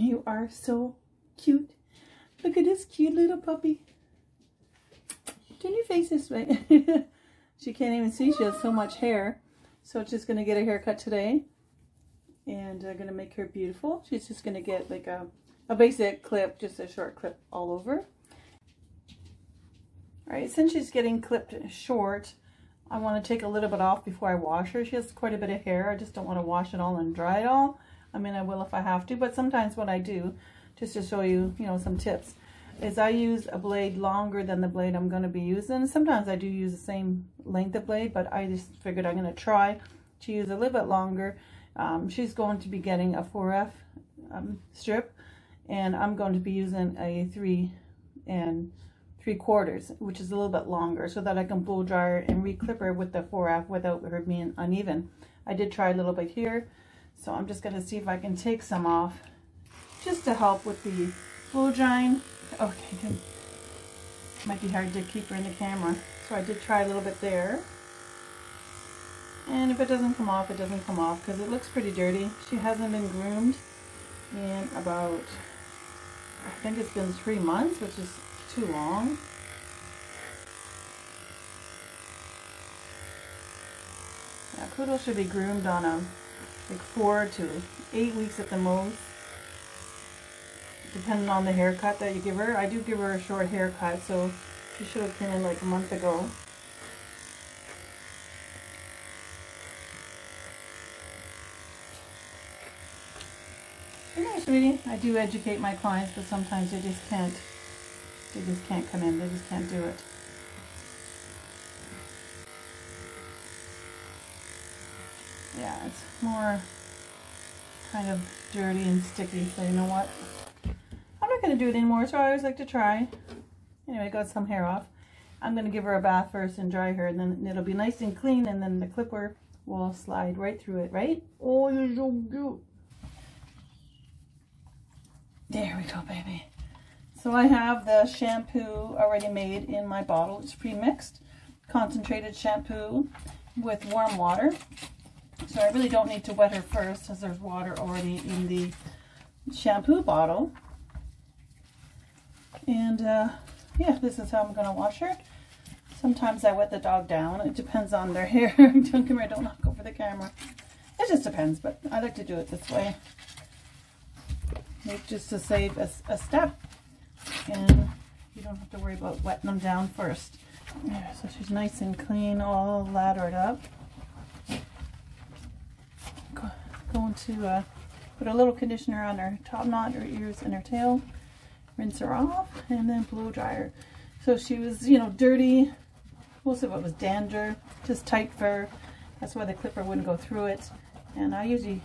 You are so cute. Look at this cute little puppy. Turn your face this way. She can't even see. She has so much hair. So she's going to get a haircut today. And I'm going to make her beautiful. She's just going to get like a basic clip, just a short clip all over. Alright, since she's getting clipped short, I want to take a little bit off before I wash her. She has quite a bit of hair. I just don't want to wash it all and dry it all. I mean, I will if I have to, but sometimes what I do, just to show you, you know, some tips, is I use a blade longer than the blade I'm going to be using. Sometimes I do use the same length of blade, but I just figured I'm going to try to use a little bit longer. She's going to be getting a 4F strip, and I'm going to be using a 3 3/4, which is a little bit longer, so that I can blow dry her and reclip her with the 4F without her being uneven. I did try a little bit here, so I'm just going to see if I can take some off just to help with the blow drying. Okay, good. It might be hard to keep her in the camera, so I did try a little bit there. And if it doesn't come off, it doesn't come off, because it looks pretty dirty. She hasn't been groomed in about, I think it's been 3 months, which is too long. Now, poodles should be groomed on a like 4 to 8 weeks at the most, depending on the haircut that you give her. I do give her a short haircut, so she should have been in like a month ago. Okay, sweetie, I do educate my clients, but sometimes they just can't. They just can't come in. They just can't do it. Yeah, it's more kind of dirty and sticky, so you know what? I'm not going to do it anymore, so I always like to try. Anyway, I got some hair off. I'm going to give her a bath first and dry her, and then it'll be nice and clean, and then the clipper will slide right through it, right? Oh, you're so cute. There we go, baby. So I have the shampoo already made in my bottle. It's pre-mixed, concentrated shampoo with warm water. So I really don't need to wet her first, as there's water already in the shampoo bottle. And yeah, this is how I'm going to wash her. Sometimes I wet the dog down. It depends on their hair. Don't come here, don't knock over the camera. It just depends, but I like to do it this way. Just to save a step. And you don't have to worry about wetting them down first. Yeah, so she's nice and clean, all laddered up. Going to put a little conditioner on her top knot, her ears, and her tail. Rinse her off, and then blow dry her. So she was, you know, dirty. Most of it was dander, just tight fur. That's why the clipper wouldn't go through it. And I usually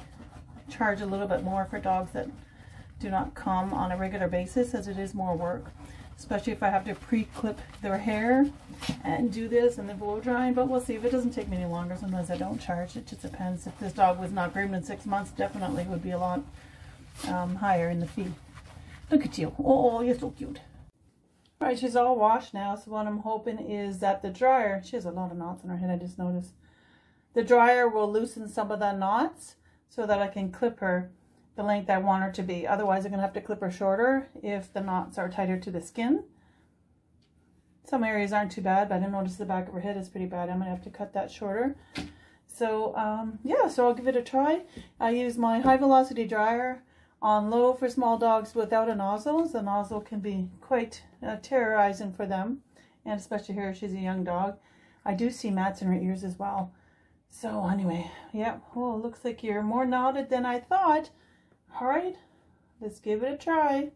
charge a little bit more for dogs that do not come on a regular basis, as it is more work, especially if I have to pre-clip their hair and do this and the blow drying. But we'll see. If it doesn't take me any longer, sometimes I don't charge. It just depends. If this dog was not groomed in 6 months, definitely would be a lot higher in the fee. Look at you. Oh, you're so cute. All right, she's all washed now, so what I'm hoping is that the dryer, she has a lot of knots on her head, I just noticed, the dryer will loosen some of the knots so that I can clip her the length I want her to be. Otherwise, I'm going to have to clip her shorter if the knots are tighter to the skin. Some areas aren't too bad, but I noticed the back of her head is pretty bad. I'm going to have to cut that shorter. So, yeah, so I'll give it a try. I use my high-velocity dryer on low for small dogs without a nozzle. The nozzle can be quite terrorizing for them, and especially here, she's a young dog. I do see mats in her ears as well. So, anyway, yeah, oh, looks like you're more knotted than I thought. All right, let's give it a try.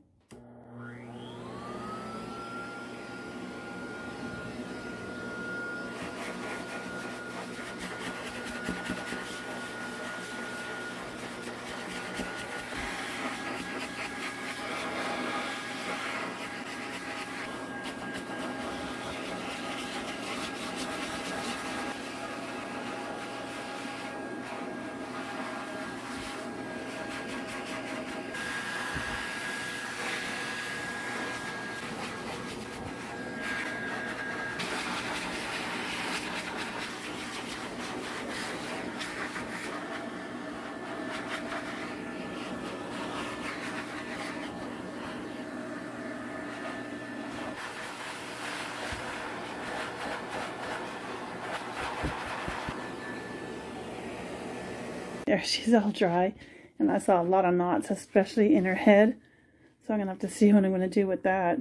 There, she's all dry, and I saw a lot of knots, especially in her head. So I'm gonna have to see what I'm gonna do with that.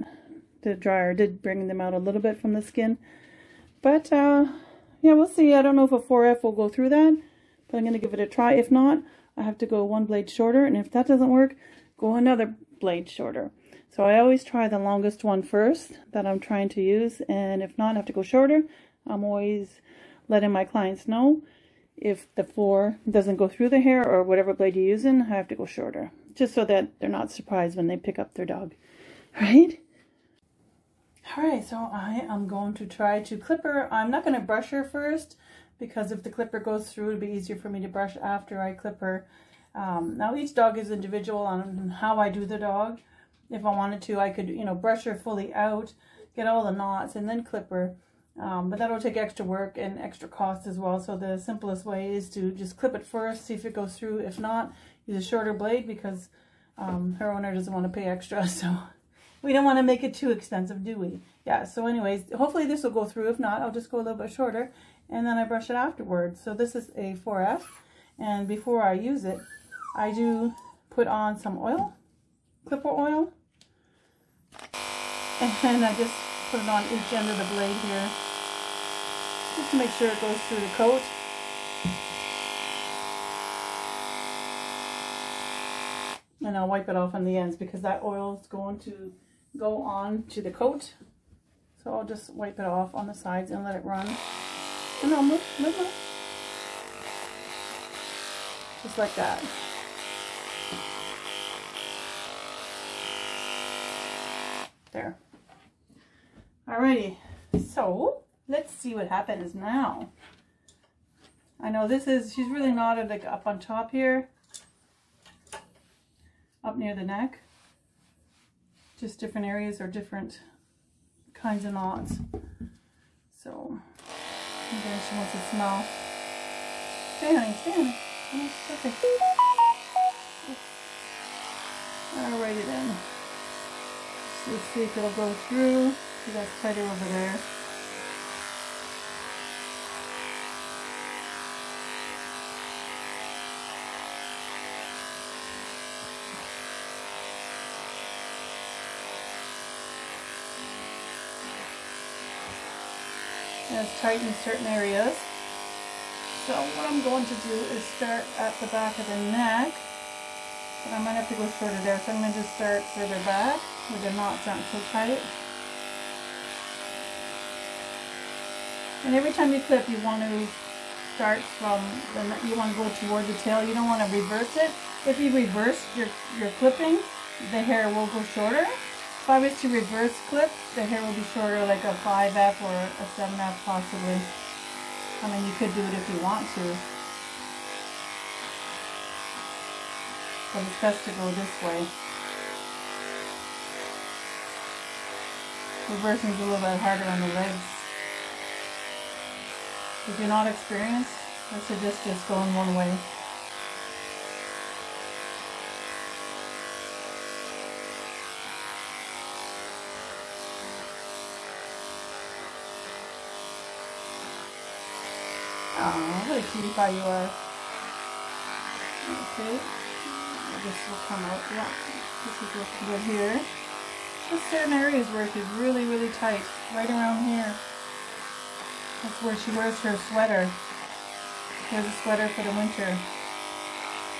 The dryer did bring them out a little bit from the skin, but yeah, we'll see. I don't know if a 4F will go through that, but I'm gonna give it a try. If not, I have to go one blade shorter, and if that doesn't work, go another blade shorter. So I always try the longest one first that I'm trying to use, and if not, I have to go shorter. I'm always letting my clients know if the 4 doesn't go through the hair or whatever blade you're using, I have to go shorter, just so that they're not surprised when they pick up their dog, right? Alright, so I am going to try to clip her. I'm not going to brush her first, because if the clipper goes through, it'll be easier for me to brush after I clip her. Now each dog is individual on how I do the dog. If I wanted to, I could, you know, brush her fully out, get all the knots, and then clip her. But that'll take extra work and extra cost as well. So the simplest way is to just clip it first, see if it goes through. If not, use a shorter blade, because her owner doesn't want to pay extra. So we don't want to make it too expensive, do we? Yeah, so anyways, hopefully this will go through. If not, I'll just go a little bit shorter, and then I brush it afterwards. So this is a 4F, and before I use it, I do put on some oil, clipper oil, and I just put it on each end of the blade here, just to make sure it goes through the coat. And I'll wipe it off on the ends, because that oil is going to go on to the coat. So I'll just wipe it off on the sides and let it run. And I'll move. Just like that. There. Alrighty, so let's see what happens now. I know this is, she's really knotted like up on top here, up near the neck. Just different areas or different kinds of knots. So, and then she wants to smell. Stay honey, stay honey. Okay. Alrighty then. Let's see if it'll go through. See, that's tighter over there. It's tight in certain areas. So what I'm going to do is start at the back of the neck, but I might have to go shorter there, so I'm going to just start further back where the knots aren't so tight. And every time you clip, you want to start from the neck, you want to go toward the tail. You don't want to reverse it. If you reverse your clipping, the hair will go shorter. If I was to reverse clip, the hair will be shorter, like a 5F or a 7F possibly. I mean, you could do it if you want to, but it's best to go this way. Reversing is a little bit harder on the legs. If you're not experienced, I suggest just going one way. Oh, what a cutie pie you are. Okay, this will come out. Yeah, this is looking good here. There's certain areas where she's really, really tight, right around here. That's where she wears her sweater. She has a sweater for the winter.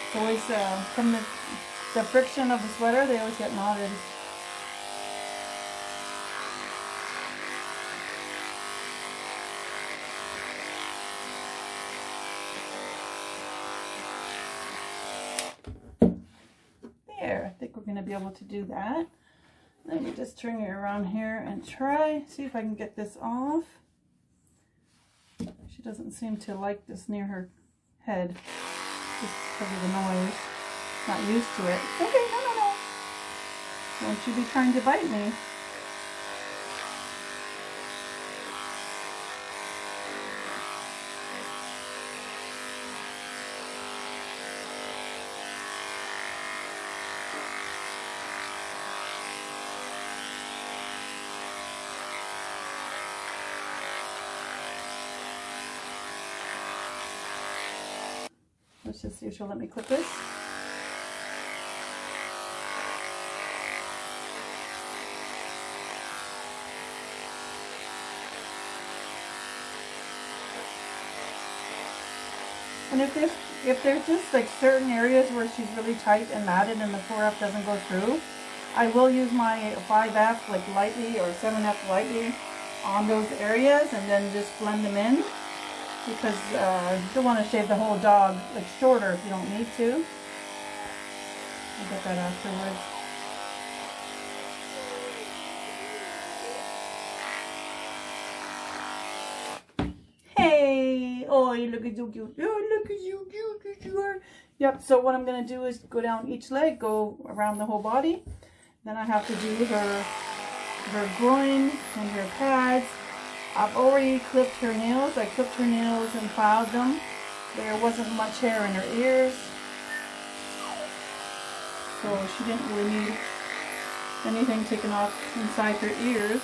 It's always from the friction of the sweater, they always get knotted. Going to be able to do that. Let me just turn you around here and try, see if I can get this off. She doesn't seem to like this near her head, just because of the noise. Not used to it. Okay, no. Don't you be trying to bite me. Let's just see if she'll let me clip this. And if there's just like certain areas where she's really tight and matted and the 4F doesn't go through, I will use my 5F like lightly or 7F lightly on those areas and then just blend them in, because you don't want to shave the whole dog like shorter if you don't need to. I'll get that afterwards. Oh, you look so cute. Oh, look at you, cute you are. Yep, so what I'm going to do is go down each leg, go around the whole body. Then I have to do her groin and her pads. I've already clipped her nails. I clipped her nails and filed them. There wasn't much hair in her ears, so she didn't really need anything taken off inside her ears.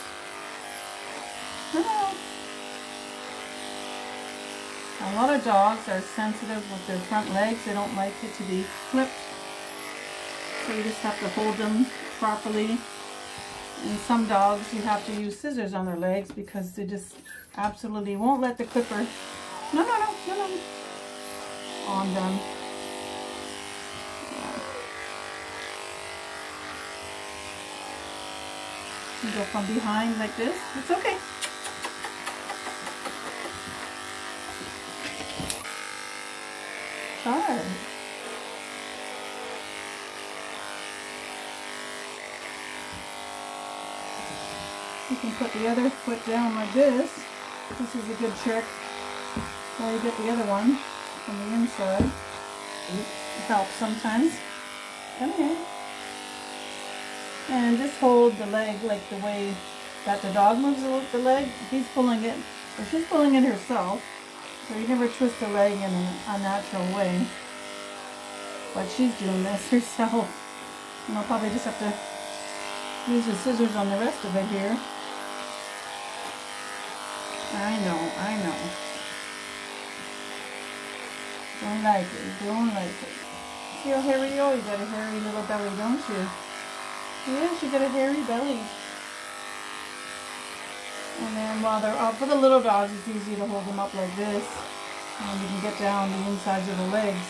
Ah. A lot of dogs are sensitive with their front legs. They don't like it to be clipped. So you just have to hold them properly. And some dogs, you have to use scissors on their legs because they just absolutely won't let the clipper no on them. You go from behind like this. It's okay. Hard. You can put the other foot down like this. This is a good trick. While you get the other one from the inside. It helps sometimes. Come here. And just hold the leg like the way that the dog moves the leg. He's pulling it, or she's pulling it herself. So you never twist the leg in an unnatural way. But she's doing this herself. And I'll probably just have to use the scissors on the rest of it here. I know. Don't like it. See how hairy you are? You got a hairy little belly, don't you? Yeah, she got a hairy belly. And then while they're up, for the little dogs, it's easy to hold them up like this. And you can get down the insides of the legs.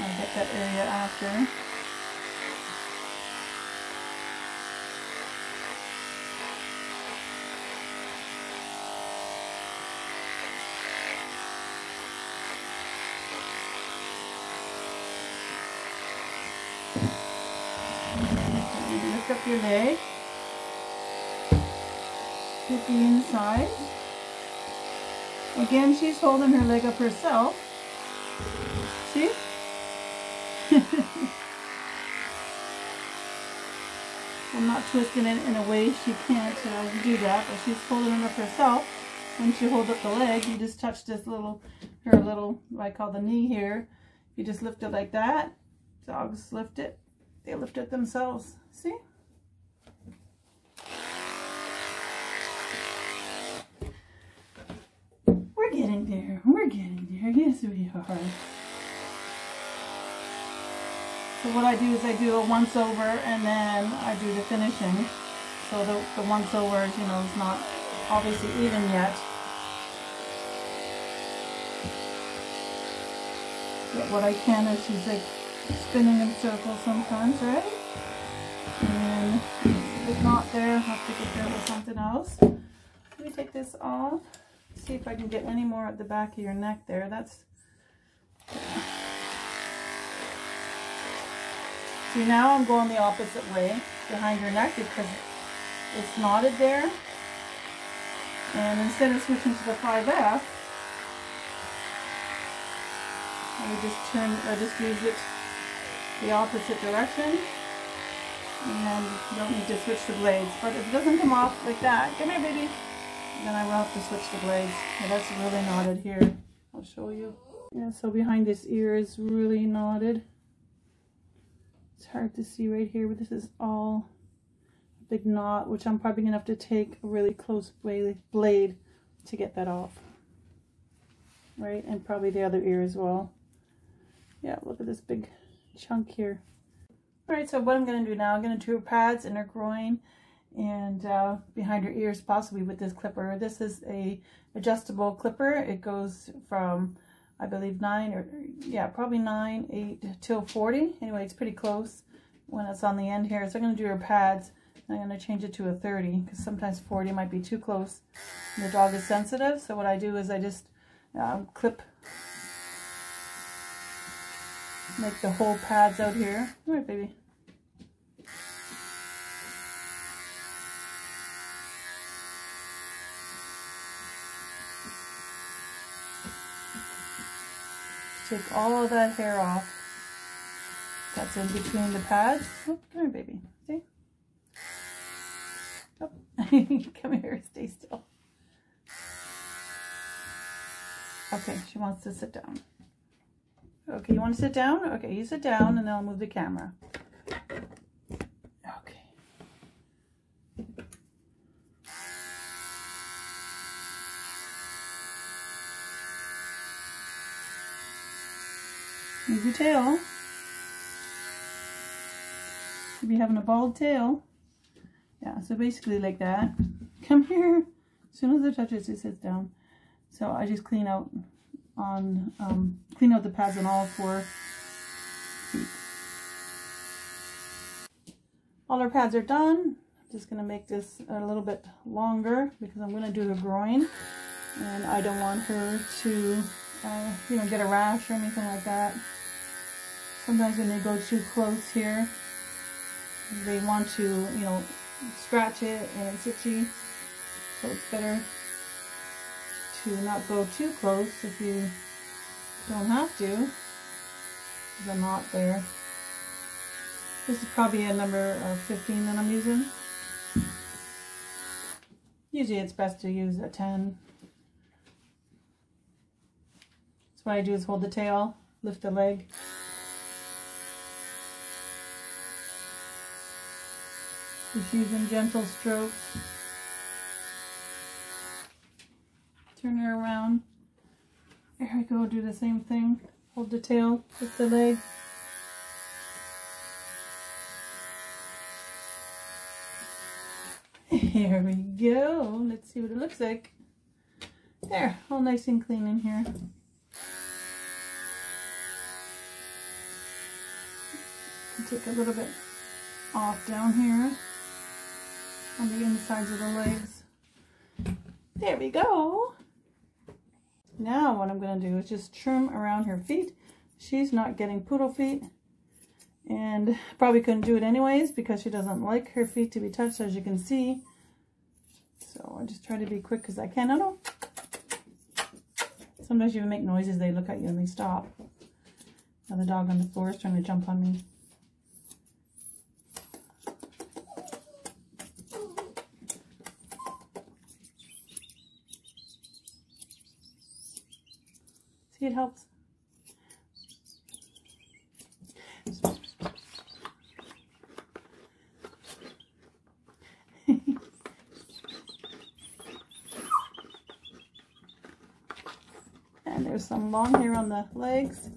I'll get that area after. Up your leg, get the inside. Again, she's holding her leg up herself. See? I'm not twisting it in a way she can't do that, but she's holding it up herself. Once you hold up the leg, you just touch this little, her little, what I call the knee here. You just lift it like that. Dogs lift it. They lift it themselves. See? We're getting there, yes we are. So what I do is I do a once over and then I do the finishing. So the once over, you know, is not obviously even yet. But what I can is she's like spinning in circles sometimes, right? And if not there, I have to get there with something else. Let me take this off. See if I can get any more at the back of your neck there. That's see, now I'm going the opposite way behind your neck because it's knotted there. And instead of switching to the 5F, I just use it the opposite direction. And you don't need to switch the blades. But if it doesn't come off like that, come here, baby. then I will have to switch the blades. Yeah, that's really knotted here. I'll show you. Yeah, so behind this ear is really knotted. It's hard to see right here, but this is all a big knot, which I'm probably going to have to take a really close blade to get that off. Right, and probably the other ear as well. Yeah, look at this big chunk here. Alright, so what I'm going to do now, I'm going to do pads in her groin and behind her ears possibly with this clipper. This is a adjustable clipper. It goes from, I believe, 9 or, yeah, probably 9, 8 till 40. Anyway, it's pretty close when it's on the end here. So I'm going to do her pads and I'm going to change it to a 30 because sometimes 40 might be too close. And the dog is sensitive, so what I do is I just clip, make the whole pads out here. All right, baby. Take all of that hair off that's in between the pads. Oh, come here, baby. See? Oh. Come here, stay still. Okay, she wants to sit down. Okay, you want to sit down? Okay, you sit down and then I'll move the camera. Okay. Move your tail. You'll be having a bald tail. Yeah, so basically like that. Come here. As soon as it touches, it sits down. So I just clean out on clean out the pads on all 4 feet. All our pads are done. I'm just gonna make this a little bit longer because I'm gonna do the groin, and I don't want her to, you know, get a rash or anything like that. Sometimes when they go too close here, they want to, you know, scratch it and it's itchy. So it's better to not go too close if you don't have to. There's a knot there. This is probably a number 15 that I'm using. Usually it's best to use a 10. So what I do is hold the tail, lift the leg. Just using gentle strokes. Turn her around. There we go, do the same thing. Hold the tail with the leg. Here we go. Let's see what it looks like. There, all nice and clean in here. Take a little bit off down here on the insides of the legs. There we go. Now what I'm going to do is just trim around her feet. She's not getting poodle feet, and probably couldn't do it anyways because she doesn't like her feet to be touched, as you can see. So I just try to be quick because I can. I don't know. Sometimes you make noises, they look at you and they stop. Now the dog on the floor is trying to jump on me. It helps. And there's some long hair on the legs.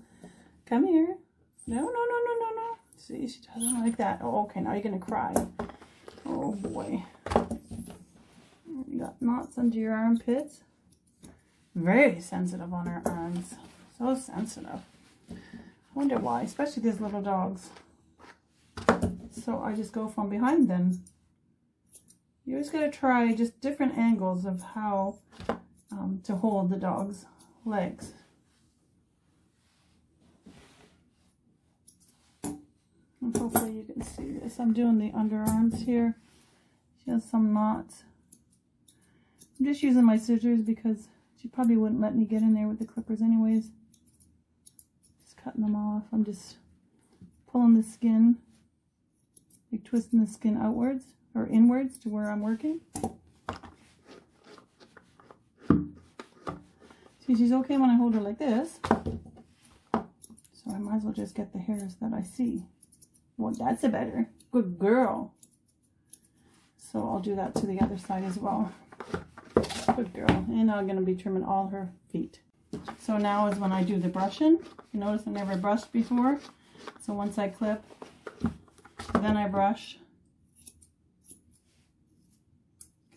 Come here. No, no, no, no, no, no. See, she doesn't like that. Oh, okay, now you're gonna cry. Oh boy. You got knots under your armpits. Very sensitive on her arms. So sensitive. I wonder why, especially these little dogs. So I just go from behind them. You always gotta try just different angles of how to hold the dog's legs. And hopefully you can see this. I'm doing the underarms here. She has some knots. I'm just using my scissors because she probably wouldn't let me get in there with the clippers anyways. Just cutting them off. I'm just pulling the skin, like twisting the skin outwards or inwards to where I'm working. See, she's okay when I hold her like this, so I might as well just get the hairs that I see. Well, that's a better. Good girl. So I'll do that to the other side as well. Good girl. And I'm going to be trimming all her feet. So now is when I do the brushing. You notice I never brushed before. So once I clip, then I brush.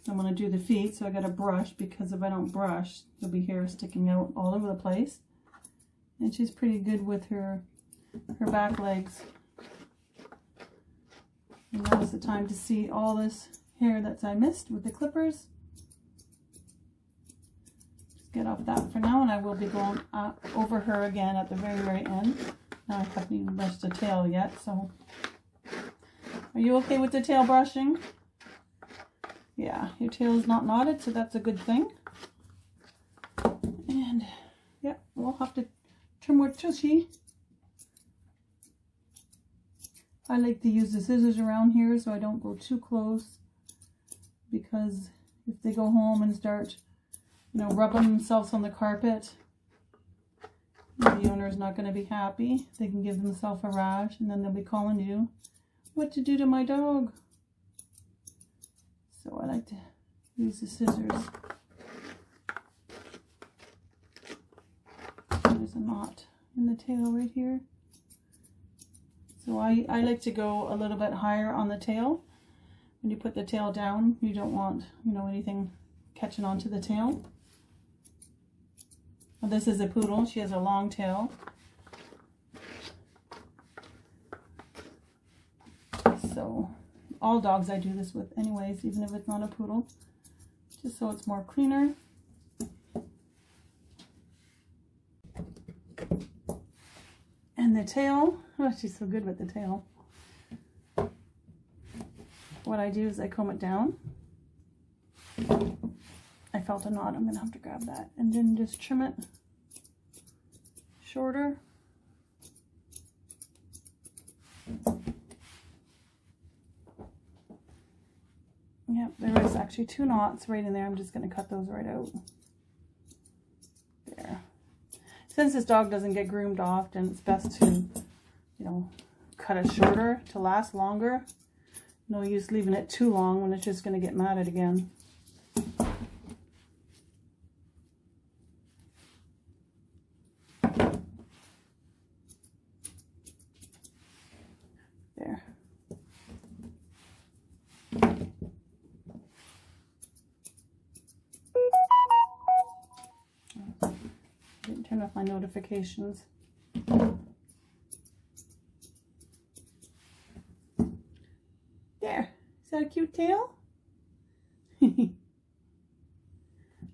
I'm going to do the feet, so I got to brush, because if I don't brush, there'll be hair sticking out all over the place. And she's pretty good with her back legs. And now is the time to see all this hair that I missed with the clippers. Just get off that for now, and I will be going over her again at the very, very end. Now I haven't even brushed the tail yet, so. Are you okay with the tail brushing? Yeah, your tail is not knotted, so that's a good thing. And yeah, we'll have to trim more tushy. I like to use the scissors around here so I don't go too close, because if they go home and start, you know, rubbing themselves on the carpet, the owner is not going to be happy. They can give themselves a rash, and then they'll be calling you, "What to do to my dog?" So I like to use the scissors. There's a knot in the tail right here. So I like to go a little bit higher on the tail. When you put the tail down, you don't want, you know, anything catching onto the tail. Well, this is a poodle. She has a long tail. So all dogs I do this with anyways, even if it's not a poodle, just so it's more cleaner. And the tail, oh, she's so good with the tail. What I do is I comb it down. I felt a knot, I'm gonna have to grab that, and then just trim it shorter. Yep, there is actually two knots right in there. I'm just going to cut those right out. There. Since this dog doesn't get groomed often, it's best to, you know, cut it shorter to last longer. No use leaving it too long when it's just going to get matted again. Turn off my notifications. There. Is that a cute tail? Did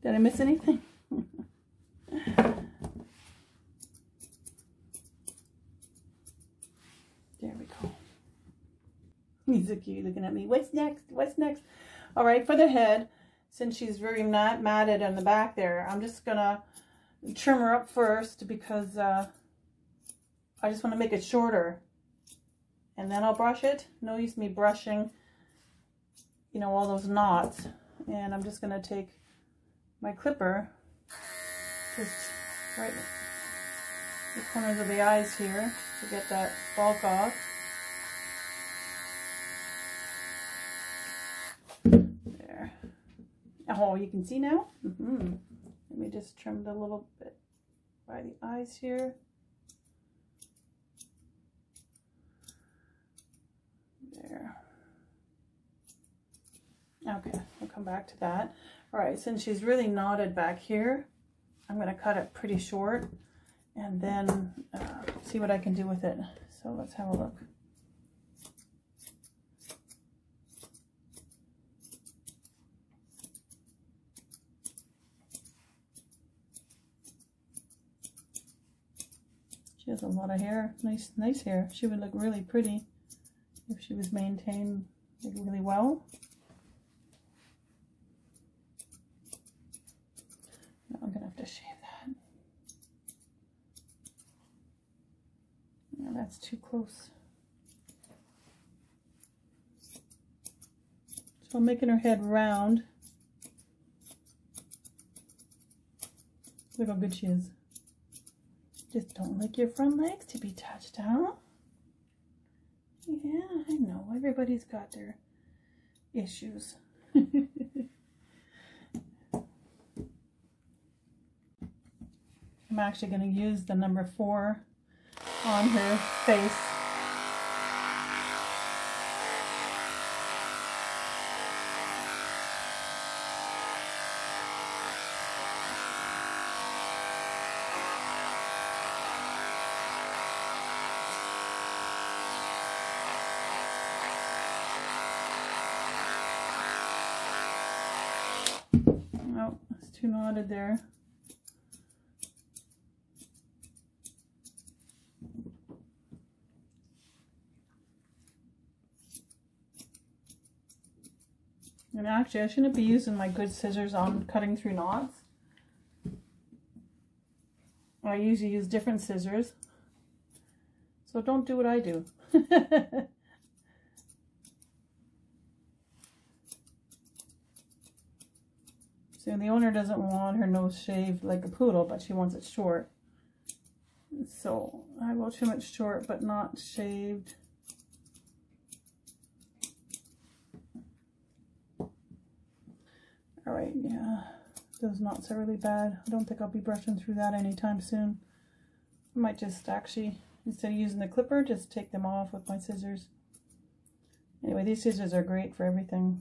I miss anything? There we go. He's so cute looking at me. What's next? What's next? All right, for the head, since she's very matted on the back there, I'm just going to trim her up first, because I just want to make it shorter, and then I'll brush it. No use me brushing, you know, all those knots. And I'm just going to take my clipper just right the corners of the eyes here to get that bulk off. There. Oh, you can see now? Mm-hmm. Let me just trim the little bit by the eyes here. There. Okay, we'll come back to that. All right, since she's really knotted back here, I'm going to cut it pretty short, and then see what I can do with it. So let's have a look. She has a lot of hair, nice hair. She would look really pretty if she was maintained really well. Now I'm gonna have to shave that. No, that's too close. So I'm making her head round. Look how good she is. Just don't like your front legs to be touched, huh? Yeah, I know. Everybody's got their issues. I'm actually going to use the number 4 on her face. Oh, it's too knotted there. And actually, I shouldn't be using my good scissors on cutting through knots. I usually use different scissors. So don't do what I do. See, the owner doesn't want her nose shaved like a poodle, but she wants it short. So I will trim it short, but not shaved. All right, yeah, those knots are really bad. I don't think I'll be brushing through that anytime soon. I might just actually, instead of using the clipper, just take them off with my scissors. Anyway, these scissors are great for everything.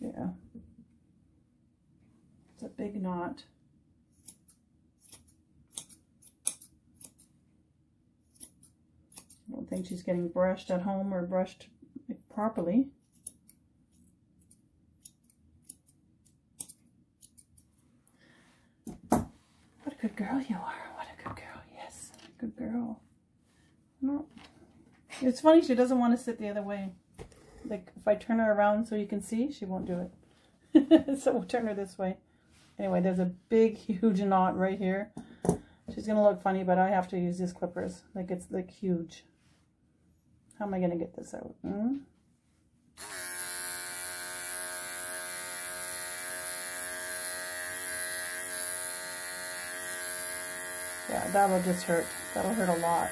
Yeah, it's a big knot. I don't think she's getting brushed at home or brushed properly. What a good girl you are. What a good girl. Yes, good girl. No. It's funny, she doesn't want to sit the other way. Like, if I turn her around so you can see, she won't do it. So we'll turn her this way. Anyway, there's a big, huge knot right here. She's going to look funny, but I have to use these clippers. Like, it's, like, huge. How am I going to get this out? Mm-hmm. Yeah, that will just hurt. That'll hurt a lot.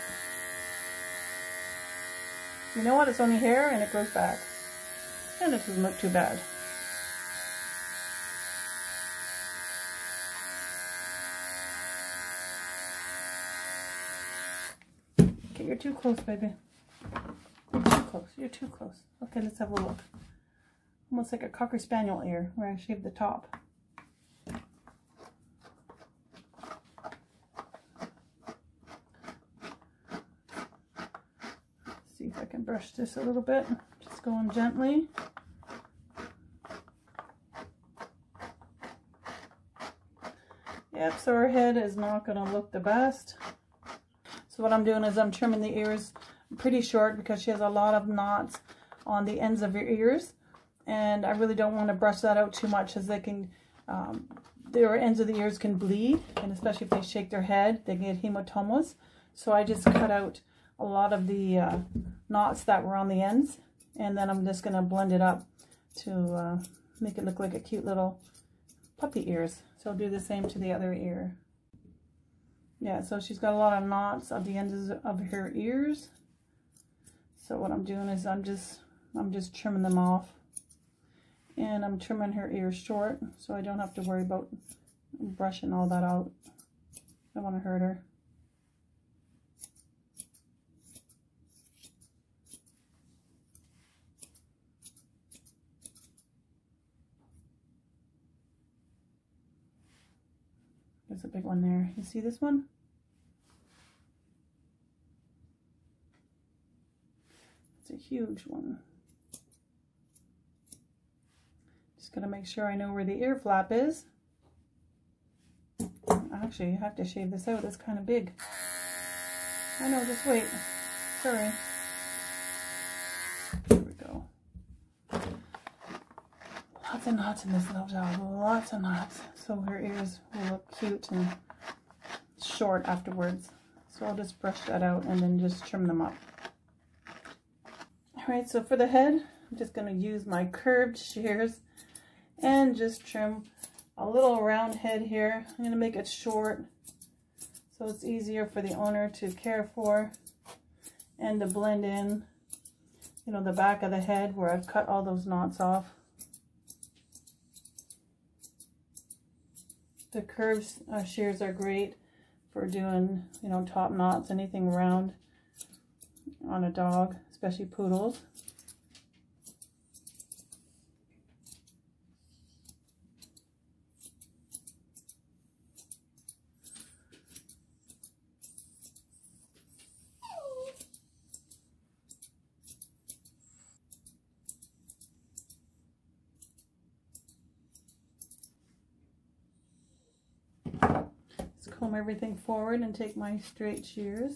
You know what? It's only hair and it grows back. And it doesn't look too bad. Okay, you're too close, baby. You're too close. You're too close. Okay, let's have a look. Almost like a Cocker Spaniel ear where I shaved the top. See if I can brush this a little bit. Just going gently. Yep, so her head is not going to look the best. So what I'm doing is I'm trimming the ears pretty short because she has a lot of knots on the ends of her ears. And I really don't want to brush that out too much as they can, their ends of the ears can bleed. And especially if they shake their head, they get hematomas. So I just cut out a lot of the knots that were on the ends, and then I'm just going to blend it up to make it look like a cute little puppy ears. So I'll do the same to the other ear. Yeah, so she's got a lot of knots at the ends of her ears. So what I'm doing is I'm just trimming them off, and I'm trimming her ears short so I don't have to worry about brushing all that out. I don't want to hurt her. There's a big one there. You see this one? It's a huge one. Just gotta make sure I know where the ear flap is. Actually, you have to shave this out. It's kind of big. I know, just wait. Sorry. There we go. Lots of knots in this little dog. Lots of knots. So her ears will look cute and short afterwards. So I'll just brush that out and then just trim them up. Alright, so for the head, I'm just going to use my curved shears and just trim a little round head here. I'm going to make it short so it's easier for the owner to care for and to blend in, you know, the back of the head where I've cut all those knots off. The curved shears are great for doing, you know, top knots, anything round on a dog, especially poodles. Comb everything forward and take my straight shears.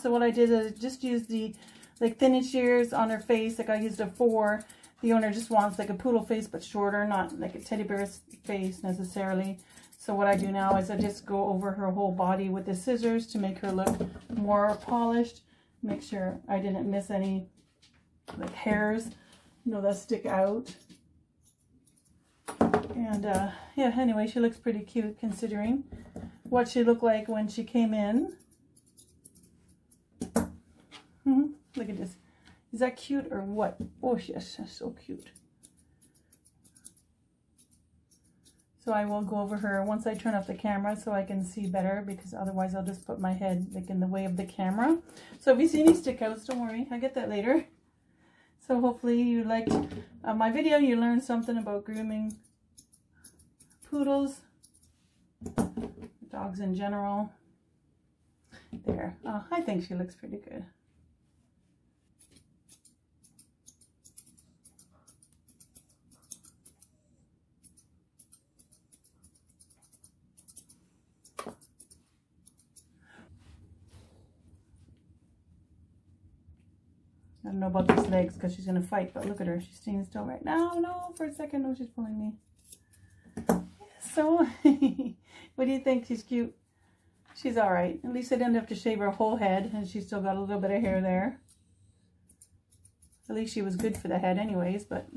So what I did is just use the thinning shears on her face. Like I used a 4. The owner just wants like a poodle face but shorter, not like a teddy bear's face necessarily. So what I do now is I just go over her whole body with the scissors to make her look more polished. Make sure I didn't miss any like hairs, you know, that stick out. And yeah, anyway, she looks pretty cute considering what she looked like when she came in. Look at this. Is that cute or what? Oh yes, that's so cute. So I will go over her once I turn off the camera so I can see better, because otherwise I'll just put my head like in the way of the camera. So if you see any stick outs, don't worry, I'll get that later. So hopefully you liked my video, you learned something about grooming poodles, dogs in general. There, I think she looks pretty good. I don't know about these legs because she's going to fight, but look at her, she's staying still right now. No, for a second, no, she's pulling me. So, what do you think? She's cute. She's all right. At least I didn't have to shave her whole head, and she's still got a little bit of hair there. At least she was good for the head anyways, but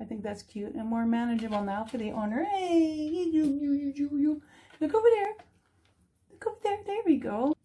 I think that's cute and more manageable now for the owner. Hey, you, look over there. Look over there. There we go.